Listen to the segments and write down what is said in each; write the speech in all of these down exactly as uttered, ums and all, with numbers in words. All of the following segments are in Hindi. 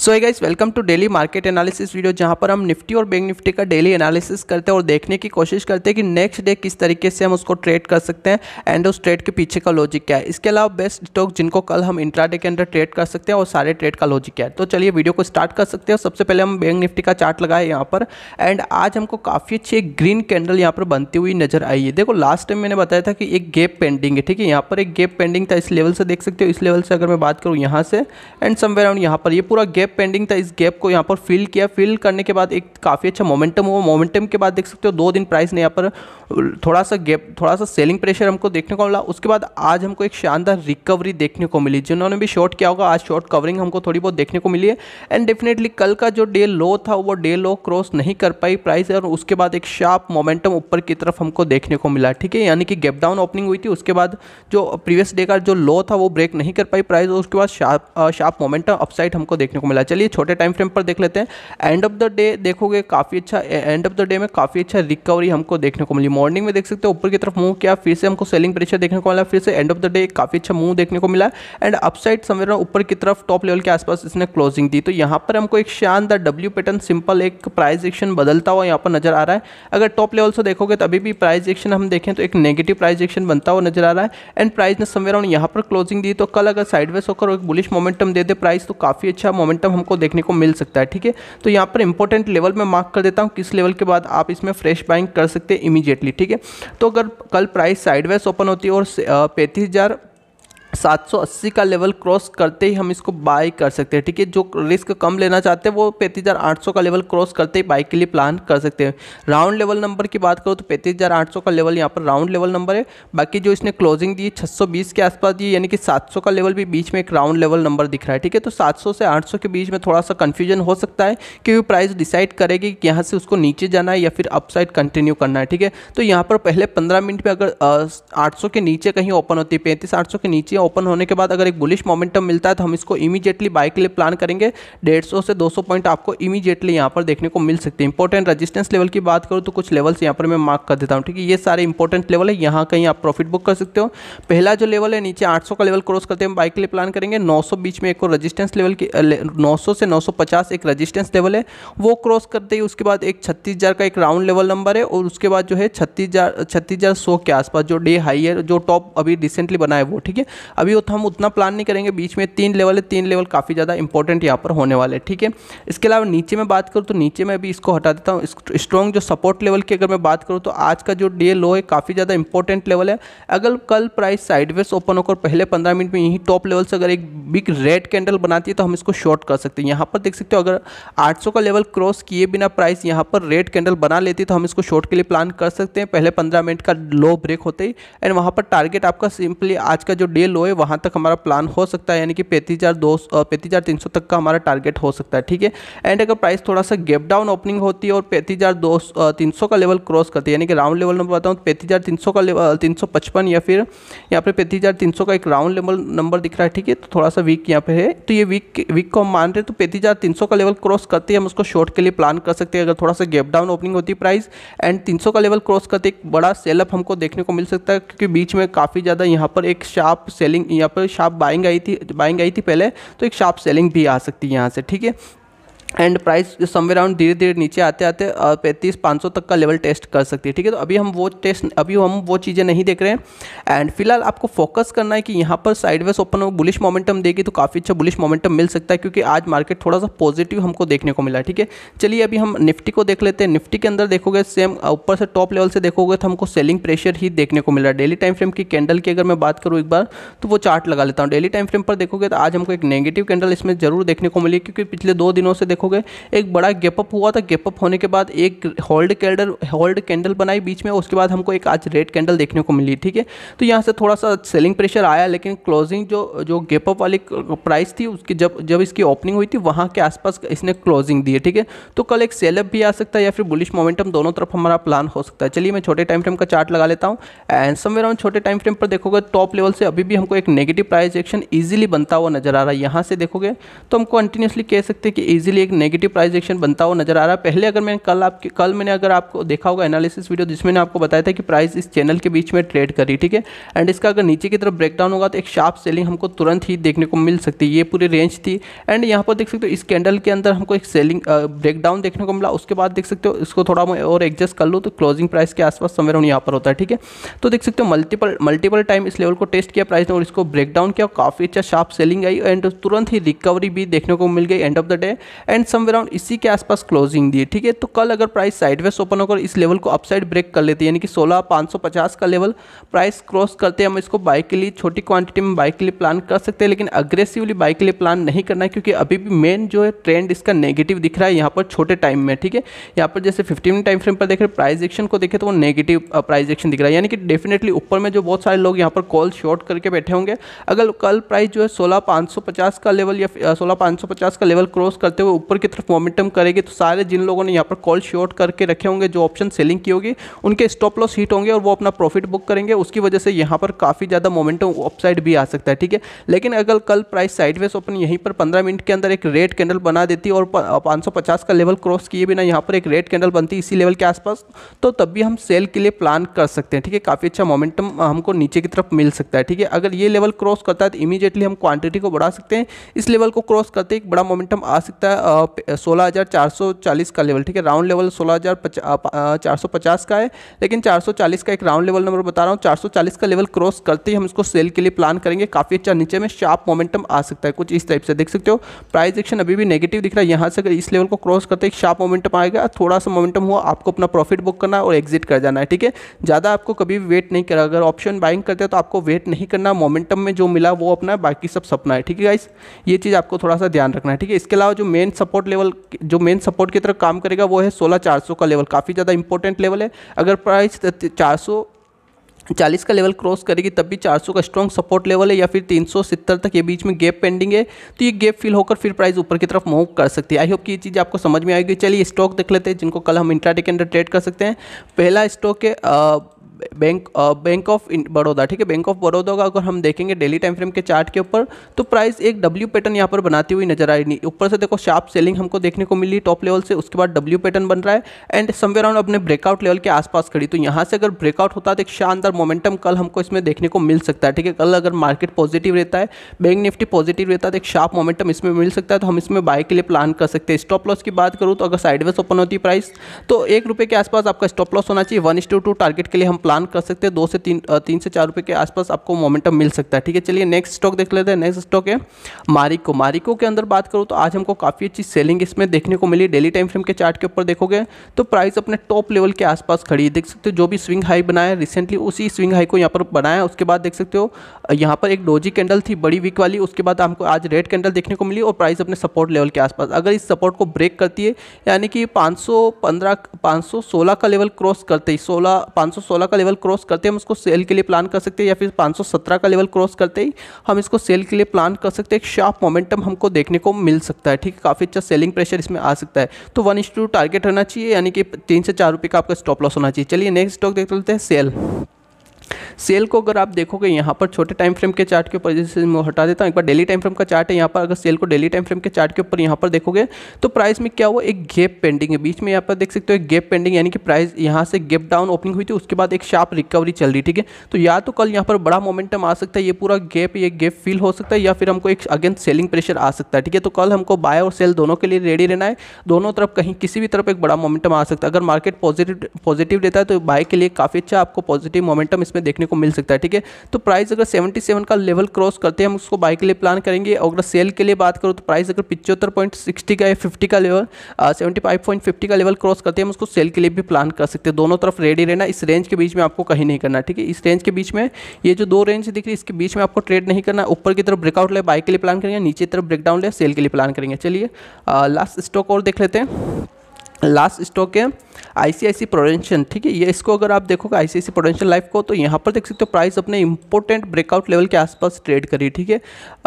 So hey guys, welcome to daily market analysis video, जहां पर हम निफ्टी और बैंक निफ्टी का डेली एनालिसिस करते हैं और देखने की कोशिश करते हैं कि नेक्स्ट डे किस तरीके से हम उसको ट्रेड कर सकते हैं एंड उस ट्रेड के पीछे का लॉजिक क्या है। इसके अलावा बेस्ट स्टॉक जिनको कल हम इंट्राडे के अंदर ट्रेड कर सकते हैं और सारे ट्रेड का लॉजिक क्या है। तो चलिए वीडियो को स्टार्ट कर सकते हैं। सबसे पहले हम बैंक निफ्टी का चार्ट लगाए यहाँ पर, एंड आज हमको काफ़ी अच्छी एक ग्रीन कैंडल यहाँ पर बनती हुई नजर आई है। देखो लास्ट टाइम मैंने बताया था कि एक गैप पेंडिंग है, ठीक है, यहाँ पर एक गैप पेंडिंग था, इस लेवल से देख सकते हो। इस लेवल से अगर मैं बात करूँ यहाँ से एंड समवेयर अराउंड यहाँ पर ये पूरा गैप पेंडिंग था, इस गैप को यहाँ पर फिल किया। फिल करने के बाद एक काफ़ी अच्छा मोमेंटम हुआ। मोमेंटम के बाद देख सकते हो दो दिन प्राइस ने यहाँ पर थोड़ा सा गैप, थोड़ा सा सेलिंग प्रेशर हमको देखने को मिला। उसके बाद आज हमको एक शानदार रिकवरी देखने को मिली। जिन्होंने भी शॉर्ट किया होगा आज शॉर्ट कवरिंग हमको थोड़ी बहुत देखने को मिली है। एंड डेफिनेटली कल का जो डे लो था वो डे लो क्रॉस नहीं कर पाई प्राइस, और उसके बाद एक शार्प मोमेंटम ऊपर की तरफ हमको देखने को मिला, ठीक है। यानी कि गैप डाउन ओपनिंग हुई थी, उसके बाद जो प्रीवियस डे का जो लो था वो ब्रेक नहीं कर पाई प्राइस, और उसके बाद शार्प शार्प मोमेंटम अपसाइड हमको देखने को मिला। चलिए छोटे टाइम फ्रेम पर देख लेते हैं। एंड ऑफ द डे देखोगे काफ़ी अच्छा, एंड ऑफ द डे में काफ़ी अच्छा रिकवरी हमको देखने को मिली। मॉर्निंग में देख सकते हो ऊपर की तरफ मूव किया, फिर से हमको सेलिंग प्रेशर देखने को मिला, फिर से एंड ऑफ द डे काफ़ी अच्छा मूव देखने को मिला एंड अपसाइड समवेयर ऊपर की तरफ टॉप लेवल के आसपास इसने क्लोजिंग दी। तो यहाँ पर हमको एक शानदार डब्ल्यू पैटर्न सिंपल एक प्राइस एक्शन बदलता हुआ यहाँ पर नजर आ रहा है। अगर टॉप लेवल से देखोगे तभी भी प्राइस एक्शन हम देखें तो एक नेगेटिव प्राइस एक्शन बनता हुआ नजर आ रहा है एंड प्राइस ने समवेयर अराउंड यहाँ पर क्लोजिंग दी। तो कल अगर साइडवेज होकर एक बुलिश मोमेंटम दे दे प्राइस तो काफ़ी अच्छा मोमेंटम हमको देखने को मिल सकता है, ठीक है। तो यहाँ पर इंपॉर्टेंट लेवल में मार्क कर देता हूँ, किस लेवल के बाद आप इसमें फ्रेश बाइंग कर सकते हैं इमीडिएटली, ठीक है। तो अगर कल प्राइस साइडवेज ओपन होती है और पैंतीस हज़ार सात सौ अस्सी का लेवल क्रॉस करते ही हम इसको बाय कर सकते हैं, ठीक है। जो रिस्क कम लेना चाहते हैं वो पैंतीस हज़ार आठ सौ का लेवल क्रॉस करते ही बाय के लिए प्लान कर सकते हैं। राउंड लेवल नंबर की बात करो तो पैंतीस हज़ार आठ सौ का लेवल यहाँ पर राउंड लेवल नंबर है। बाकी जो इसने क्लोजिंग दी छः सौ बीस के आसपास दी, यानी कि सात सौ का लेवल भी बीच में एक राउंड लेवल नंबर दिख रहा है, ठीक है। तो सात सौ से आठ सौ के बीच में थोड़ा सा कन्फ्यूजन हो सकता है क्योंकि प्राइस डिसाइड करेगी कि यहाँ से उसको नीचे जाना है या फिर अपसाइड कंटिन्यू करना है, ठीक है। तो यहाँ पर पहले पंद्रह मिनट में अगर आठ सौ के नीचे कहीं ओपन होती है, पैंतीस आठ सौ के नीचे ओपन होने के बाद अगर एक बुलिश मोमेंटम मिलता है तो हम इसको इमीडिएटली बाय के लिए प्लान करेंगे। एक सौ पचास से दो सौ पॉइंट आपको इमीडिएटली यहाँ पर देखने को मिल सकते हैं। इंपॉर्टेंट रेजिस्टेंस लेवल की बात करूँ तो कुछ लेवल्स यहाँ पर मैं मार्क कर देता हूँ, ठीक है। ये सारे इंपॉर्टेंट लेवल है, यहाँ कहीं आप प्रॉफिट बुक कर सकते हो। पहला जो लेवल है नीचे आठ सौ का लेवल क्रॉस करते हम बाय के लिए प्लान करेंगे। नौ सौ बीच में एक और रजिस्टेंस लेवल की नौ सौ से नौ सौ पचास एक रजिस्टेंस लेवल है, वो क्रॉस करते ही उसके बाद एक छत्तीस हज़ार का एक राउंड लेवल नंबर है और उसके बाद जो है छत्तीस हज़ार छत्तीस हज़ार सौ के आसपास जो डे हाई है, जो टॉप अभी रिसेंटली बना है वो, ठीक है। अभी हम उतना प्लान नहीं करेंगे। बीच में तीन लेवल है, तीन लेवल काफ़ी ज़्यादा इंपॉर्टेंट यहाँ पर होने वाले, ठीक है। इसके अलावा नीचे में बात करूँ तो नीचे में अभी इसको हटा देता हूँ। स्ट्रॉन्ग जो सपोर्ट लेवल की अगर मैं बात करूँ तो आज का जो डे लो है काफ़ी ज़्यादा इंपॉर्टेंट लेवल है। अगर कल प्राइस साइडवेज ओपन होकर पहले पंद्रह मिनट में यही टॉप लेवल से अगर एक बिग रेड कैंडल बनाती है तो हम इसको शॉर्ट कर सकते हैं। यहाँ पर देख सकते हो अगर आठ सौ का लेवल क्रॉस किए बिना प्राइस यहाँ पर रेड कैंडल बना लेती तो हम इसको शॉर्ट के लिए प्लान कर सकते हैं पहले पंद्रह मिनट का लो ब्रेक होते ही, एंड वहाँ पर टारगेट आपका सिंपली आज का जो डे लो है वहाँ तक हमारा प्लान हो सकता है, यानी कि पैंतीस हज़ार दो सौ पैंतीस हज़ार तीन सौ तक का हमारा टारगेट हो सकता है, ठीक है। एंड अगर प्राइस थोड़ा सा गैप डाउन ओपनिंग होती है और पैंतीस हज़ार दो सौ तीन सौ का लेवल क्रॉस करती है, यानी कि राउंड लेवल नंबर बताऊँ तो पैंतीस हज़ार तीन सौ का लेवल तीन सौ पचपन या फिर यहाँ पर पैंतीस हज़ार तीन सौ का एक राउंड लेवल नंबर दिख रहा है, ठीक है। तो थोड़ा सा वीक यहाँ पे है, तो ये वीक वीक को हम मान रहे हैं। तो पैंतीस हज़ार तीन सौ का लेवल क्रॉस करते ही हम उसको शॉर्ट के लिए प्लान कर सकते हैं अगर थोड़ा सा गैप डाउन ओपनिंग होती है प्राइस, एंड तीन सौ का लेवल क्रॉस करते एक बड़ा सेलअप हमको देखने को मिल सकता है क्योंकि बीच में काफ़ी ज़्यादा यहाँ पर एक शार्प सेलिंग, यहाँ पर शार्प बाइंग आई थी बाइंग आई थी पहले, तो एक शार्प सेलिंग भी आ सकती है यहाँ से, ठीक है। एंड प्राइस समवेयर अराउंड धीरे धीरे नीचे आते आते पैंतीस पाँच सौ तक का लेवल टेस्ट कर सकती है, ठीक है। तो अभी हम वो टेस्ट अभी हम वो चीज़ें नहीं देख रहे हैं एंड फिलहाल आपको फोकस करना है कि यहाँ पर साइडवेज ओपन हो बुलिश मोमेंटम देगी तो काफ़ी अच्छा बुलिश मोमेंटम मिल सकता है क्योंकि आज मार्केट थोड़ा सा पॉजिटिव हमको देखने को मिला, ठीक है। चलिए अभी हम निफ्टी को देख लेते हैं। निफ्टी के अंदर देखोगे सेम ऊपर से टॉप लेवल से देखोगे तो हमको सेलिंग प्रेशर ही देखने को मिल रहा है। डेली टाइम फ्रेम की कैंडल की अगर मैं बात करूँ एक बार तो वो चार्ट लगा लेता हूँ। डेली टाइम फ्रेम पर देखोगे तो आज हमको एक नेगेटिव कैंडल इसमें जरूर देखने को मिली क्योंकि पिछले दो दिनों से हो गए एक बड़ा गैपअप हुआ था। गैपअप होने के बाद एक होल्ड कैंडल होल्ड कैंडल बनाई बीच में, उसके बाद हमको एक आज रेड कैंडल देखने को मिली, ठीक है। तो यहाँ से थोड़ा सा सेलिंग प्रेशर आया लेकिन क्लोजिंग जो जो गैपअप वाली प्राइस थी उसकी जब जब इसकी ओपनिंग हुई थी वहाँ के आसपास इसने क्लोजिंग दी है, ठीक है। तो कल एक सेलअप भी आ सकता है या फिर बुलिश मोमेंटम, दोनों तरफ हमारा प्लान हो सकता है। चलिए मैं छोटे टाइम फ्रेम का चार्ट लगा लेता हूँ एंड समवेयर अराउंड छोटे टाइम फ्रेम पर देखोगे टॉप लेवल से अभी भी हमको एक नेगेटिव प्राइस एक्शन ईजिली बनता हुआ नजर आ रहा है। यहाँ से देखोगे तो हम कंटिन्यूसली कह सकते हैं कि ईजिली एक नेगेटिव प्राइस एक्शन बनता हुआ नजर आ रहा है। पहले अगर मैं कल आपके कल मैंने अगर आपको देखा होगा एनालिसिस वीडियो जिसमें मैंने आपको बताया था कि प्राइस इस चैनल के बीच में ट्रेड करी, ठीक है, एंड इसका अगर नीचे की तरफ ब्रेकडाउन होगा तो एक शार्प सेलिंग हमको तुरंत ही देखने को मिल सकती है। ये पूरी रेंज थी एंड यहाँ पर देख सकते हो इस कैंडल के अंदर हमको एक सेलिंग ब्रेकडाउन देखने को मिला। उसके बाद देख सकते हो इसको थोड़ा मैं और एडजस्ट कर लूँ तो क्लोजिंग प्राइस के आसपास समय यहाँ पर होता है, ठीक है। तो देख सकते हो मल्टीपल मल्टीपल टाइम इस लेवल को टेस्ट किया प्राइस ने और इसको ब्रेकडाउन किया, काफ़ी अच्छा शार्प सेलिंग आई एंड तुरंत ही रिकवरी भी देखने को मिल गई end of the day and somewhere around इसी के आसपास क्लोजिंग दी, ठीक है। तो कल अगर प्राइस साइडवेज ओपन होकर इस लेवल को अपसाइड ब्रेक कर लेती है यानी कि सोलह पाँच सौ पचास का लेवल प्राइस क्रॉस करते हैं, हम इसको बाय के लिए छोटी क्वांटिटी में बाय के लिए प्लान कर सकते हैं, लेकिन अग्रेसिवली बाय के लिए प्लान नहीं करना है क्योंकि अभी भी मेन जो है ट्रेंड इसका नेगेटिव दिख रहा है यहाँ पर छोटे टाइम में, ठीक है। यहाँ पर जैसे फिफ्टी मिनट टाइम फ्रेम पर देख रहे प्राइस एक्शन को देखें तो वो नेगेटिव प्राइस एक्शन दिख रहा है यानी कि डेफिनेटली ऊपर में जो बहुत सारे लोग यहाँ पर कॉल शॉर्ट करके बैठे होंगे। अगर कल प्राइस जो है सोलह पाँच सौ पचास का लेवल या सोलह पाँच सौ पचास का लेवल क्रॉस करते हुए ऊपर की तरफ मोमेंटम करेगी तो सारे जिन लोगों ने यहाँ पर कॉल शॉर्ट करके रखे होंगे, जो ऑप्शन सेलिंग की होगी, उनके स्टॉप लॉस हिट होंगे और वो अपना प्रॉफिट बुक करेंगे। उसकी वजह से यहाँ पर काफ़ी ज़्यादा मोमेंटम अपसाइड भी आ सकता है, ठीक है। लेकिन अगर कल प्राइस साइडवेज ओपन यहीं पर पंद्रह मिनट के अंदर एक रेड कैंडल बना देती और पाँच सौ पचास का लेवल क्रॉस किए बिना यहाँ पर एक रेड कैंडल बनती इसी लेवल के आसपास, तो तब भी हम सेल के लिए प्लान कर सकते हैं, ठीक है। काफ़ी अच्छा मोमेंटम हमको नीचे की तरफ मिल सकता है, ठीक है। अगर ये लेवल क्रॉस करता है तो इमीडिएटली हम क्वांटिटी को बढ़ा सकते हैं। इस लेवल को क्रॉस करते एक बड़ा मोमेंटम आ सकता है, सोलह हज़ार चार सौ चालीस का लेवल, ठीक है। राउंड लेवल सोलह हज़ार चार सौ पचास का है लेकिन चार सौ चालीस का एक राउंड लेवल नंबर बता रहा हूँ। चार सौ चालीस का लेवल क्रॉस करते ही हम इसको सेल के लिए प्लान करेंगे। काफ़ी अच्छा नीचे में शार्प मोमेंटम आ सकता है, कुछ इस टाइप से देख सकते हो। प्राइस एक्शन अभी भी नेगेटिव दिख रहा है, यहाँ से अगर इस लेवल को क्रॉस करते एक शार्प मोमेंटम आएगा, थोड़ा सा मोमेंटम हुआ, आपको अपना प्रॉफिट बुक करना और एग्जिट कर जाना है, ठीक है। ज़्यादा आपको कभी भी वेट नहीं करना, अगर ऑप्शन बाइंग करते हो तो आपको वेट नहीं करना, मोमेंटम में जो मिला वो अपना, बाकी सब सपना है, ठीक है गाइस। ये चीज़ आपको थोड़ा सा ध्यान रखना है, ठीक है। इसके अलावा जो मेन सपोर्ट लेवल जो मेन सपोर्ट की तरफ काम करेगा वो है सोलह चार सौ का लेवल, काफ़ी ज़्यादा इंपॉर्टेंट लेवल है। अगर प्राइस चार सौ चालीस का लेवल क्रॉस करेगी तब भी चार सौ का स्ट्रॉन्ग सपोर्ट लेवल है या फिर तीन सौ सत्तर तक ये बीच में गैप पेंडिंग है, तो ये गैप फिल होकर फिर प्राइस ऊपर की तरफ मूव कर सकती है। आई होप कि ये चीज़ आपको समझ में आएगी। चलिए स्टॉक देख लेते हैं जिनको कल हम इंट्राडे के अंदर ट्रेड कर सकते हैं। पहला स्टॉक है बैंक बैंक ऑफ बड़ौदा, ठीक है। बैंक ऑफ बड़ौदा का अगर हम देखेंगे डेली टाइम फ्रेम के चार्ट के ऊपर तो प्राइस एक डब्ल्यू पैटर्न यहाँ पर बनाती हुई नजर आ रही। ऊपर से देखो शार्प सेलिंग हमको देखने को मिली टॉप लेवल से, उसके बाद डब्ल्यू पैटर्न बन रहा है एंड समवेयर अराउंड अपने ब्रेकआउट लेवल के आसपास खड़ी, तो यहाँ से अगर ब्रेकआउट होता है तो एक शानदार मोमेंटम कल हमको इसमें देखने को मिल सकता है, ठीक है। कल अगर मार्केट पॉजिटिव रहता है, बैंक निफ्टी पॉजिटिव रहता है तो एक शार्प मोमेंटम इसमें मिल सकता है, तो हम इसमें बाय के लिए प्लान कर सकते हैं। स्टॉप लॉस की बात करूँ तो अगर साइडवेज ओपन होती प्राइस तो एक रुपये के आसपास आपका स्टॉप लॉस होना चाहिए। वन इंस टू टू टारगेट के लिए हम प्लान कर सकते हैं, दो से तीन तीन से चार रुपए के आसपास आपको मोमेंटम मिल सकता है, ठीक है। चलिए नेक्स्ट स्टॉक देख लेते हैं। नेक्स्ट स्टॉक है मारिको। मारिको के अंदर बात करूँ तो आज हमको काफ़ी अच्छी सेलिंग इसमें देखने को मिली। डेली टाइम फ्रेम के चार्ट के ऊपर देखोगे तो प्राइस अपने टॉप लेवल के आसपास खड़ी है, देख सकते हो। जो भी स्विंग हाई बनाया रिसेंटली उसी स्विंग हाई को यहाँ पर बनाया, उसके बाद देख सकते हो यहाँ पर एक डोजी कैंडल थी बड़ी वीक वाली, उसके बाद हमको आज रेड कैंडल देखने को मिली और प्राइस अपने सपोर्ट लेवल के आसपास। अगर इस सपोर्ट को ब्रेक करती है यानी कि पाँच सौ पंद्रह पाँच सौ सोलह का लेवल क्रॉस करते ही सोलह पाँच सौ सोलह का लेवल क्रॉस करते हम उसको सेल के लिए प्लान कर सकते हैं, या फिर पाँच सौ सत्रह का लेवल क्रॉस करते ही हम इसको सेल के लिए प्लान कर सकते हैं। एक शार्प मोमेंटम हमको देखने को मिल सकता है, ठीक है। काफ़ी अच्छा सेलिंग प्रेशर इसमें आ सकता है, तो वन इंस टू टारगेट रहना चाहिए यानी कि तीन से चार रुपये का आपका स्टॉप लॉस होना चाहिए। चलिए नेक्स्ट स्टॉक देख लेते हैं सेल। सेल को अगर आप देखोगे यहाँ पर छोटे टाइम फ्रेम के चार्ट के ऊपर, जैसे मैं हटा देता हूँ, एक बार डेली टाइम फ्रेम का चार्ट है यहाँ पर। अगर सेल को डेली टाइम फ्रेम के चार्ट के ऊपर यहाँ पर देखोगे तो प्राइस में क्या हुआ, एक गैप पेंडिंग है बीच में, यहाँ पर देख सकते हो एक गैप पेंडिंग यानी कि प्राइस यहाँ से गैप डाउन ओपनिंग हुई थी, उसके बाद एक शार्प रिकवरी चल रही, ठीक है। तो या तो कल यहाँ पर बड़ा मोमेंटम आ सकता है, ये पूरा गैप ये गैप फील हो सकता है, या फिर हमको एक अगेंस्ट सेलिंग प्रेशर आ सकता है, ठीक है। तो कल हमको बाय और सेल दोनों के लिए रेडी रहना है, दोनों तरफ कहीं किसी भी तरफ एक बड़ा मोमेंटम आ सकता है। अगर मार्केट पॉजिटिव पॉजिटिव रहता है तो बाय के लिए काफ़ी अच्छा आपको पॉजिटिव मोमेंटम इसमें देखने को मिल सकता है, ठीक है। तो प्राइस अगर सतहत्तर का लेवल क्रॉस करते हैं हम उसको बाय के लिए प्लान करेंगे। और अगर सेल के लिए बात करो तो प्राइस अगर पिचहत्तर पॉइंट सिक्सटी का या फिफ्टी का level seventy five point fifty का लेवल क्रॉस करते हैं हम उसको सेल के लिए भी प्लान कर सकते हैं। दोनों तरफ रेडी रहना, इस रेंज के बीच में आपको कहीं नहीं करना, ठीक है। इस रेंज के बीच में ये जो दो रेंज दिख रही है इसके बीच में आपको ट्रेड नहीं करना। ऊपर की तरफ ब्रेकआउट ले बाय के लिए प्लान करेंगे, नीचे तरफ ब्रेकडाउन ले सेल के लिए प्लान करेंगे। चलिए लास्ट स्टॉक और देख लेते हैं। लास्ट स्टॉक है आईसीआईसीआई प्रूडेंशियल, ठीक है। ये इसको अगर आप देखोगे आईसीआईसीआई प्रूडेंशियल लाइफ को, तो यहाँ पर देख सकते हो प्राइस अपने इंपॉर्टेंट ब्रेकआउट लेवल के आसपास ट्रेड करी, ठीक है।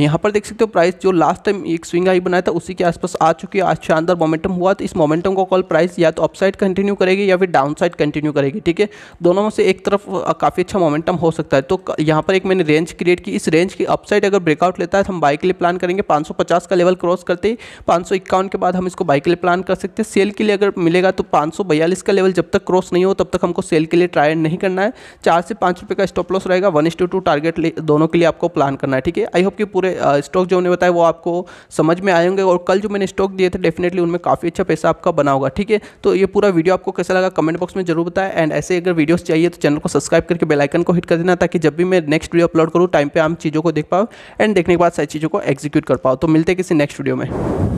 यहाँ पर देख सकते हो प्राइस जो लास्ट टाइम एक स्विंग हाई बनाया था उसी के आसपास आ चुकी है। आज शानदार मोमेंटम हुआ, तो इस मोमेंटम को कॉल प्राइस या तो अपसाइड कंटिन्यू करेगी या फिर डाउनसाइड कंटिन्यू करेगी, ठीक है। दोनों में से एक तरफ काफ़ी अच्छा मोमेंटम हो सकता है। तो यहाँ पर एक मैंने रेंज क्रिएट की, इस रेंज की अपसाइड अगर ब्रेकआउट लेता है तो हम बाई के लिए प्लान करेंगे। पाँच सौ पचास का लेवल क्रॉस करते ही पाँच सौ इक्यावन के बाद हम इसको बाई के लिए प्लान कर सकते हैं। सेल के लिए अगर मिलेगा तो पाँच सौ बयालीस का लेवल जब तक क्रॉस नहीं हो तब तक हमको सेल के लिए ट्राई नहीं करना है। चार से पाँच रुपये का स्टॉप लॉस रहेगा, वन टू टू टारगेट दोनों के लिए आपको प्लान करना है, ठीक है। आई होप कि पूरे स्टॉक जो मैंने बताया वो आपको समझ में आए होंगे, और कल जो मैंने स्टॉक दिए थे डेफिनेटली उनमें काफ़ी अच्छा पैसा आपका बना होगा, ठीक है। तो ये पूरा वीडियो आपको कैसा लगा कमेंट बॉक्स में जरूर बताएं, एंड ऐसे अगर वीडियोस चाहिए तो चैनल को सब्सक्राइब करके बेल आइकन को हिट कर देना, ताकि जब भी मैं नेक्स्ट वीडियो अपलोड करूँ टाइम पर आप चीज़ों को देख पाओ एंड देखने के बाद सारी चीज़ों को एग्जीक्यूट कर पाओ। तो मिलते हैं किसी नेक्स्ट वीडियो में।